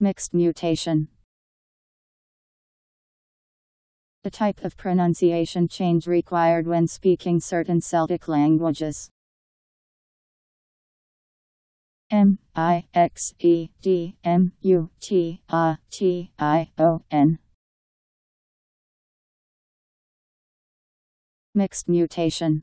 Mixed mutation. The type of pronunciation change required when speaking certain Celtic languages. Mixed mutation. Mixed mutation.